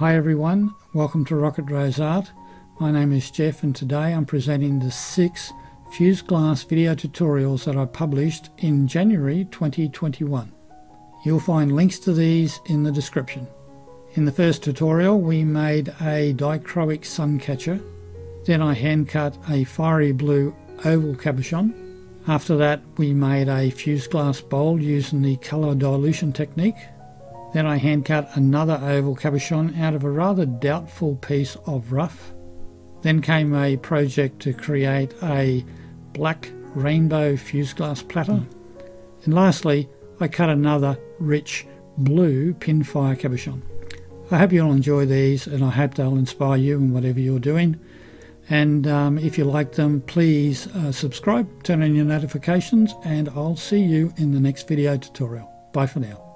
Hi everyone, welcome to Rocket Rose Art. My name is Jeff and today I'm presenting the 6 fused glass video tutorials that I published in January 2021. You'll find links to these in the description. In the first tutorial we made a dichroic sun catcher. Then I hand cut a fiery blue oval cabochon. After that we made a fused glass bowl using the colour dilution technique. Then I hand cut another oval cabochon out of a rather doubtful piece of rough. Then came a project to create a black rainbow fused glass platter. And lastly, I cut another rich blue pinfire cabochon. I hope you'll enjoy these and I hope they'll inspire you in whatever you're doing. And if you like them, please subscribe, turn on your notifications, and I'll see you in the next video tutorial. Bye for now.